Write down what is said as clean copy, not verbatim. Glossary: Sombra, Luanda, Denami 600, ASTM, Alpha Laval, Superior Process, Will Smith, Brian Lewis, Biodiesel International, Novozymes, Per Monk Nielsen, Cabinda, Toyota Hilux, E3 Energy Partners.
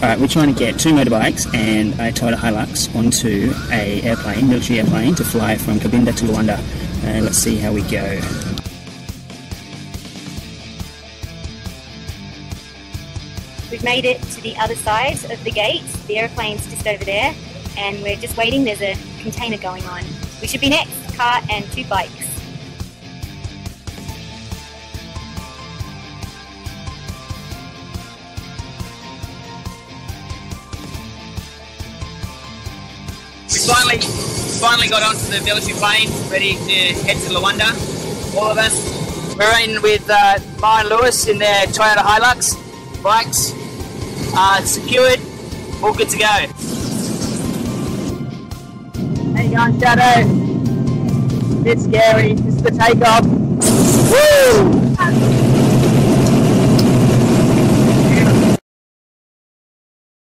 Alright, we're trying to get 2 motorbikes and a Toyota Hilux onto a airplane, military airplane, to fly from Cabinda to Luanda. And let's see how we go. We've made it to the other side of the gate. The airplane's just over there, and we're just waiting. There's a container going on. We should be next, car and 2 bikes. We finally got onto the military plane, ready to head to Luanda, all of us. We're in with Brian Lewis in their Toyota Hilux bikes, secured, all good to go. How you going, Shadow? A bit scary, this is the takeoff. Woo!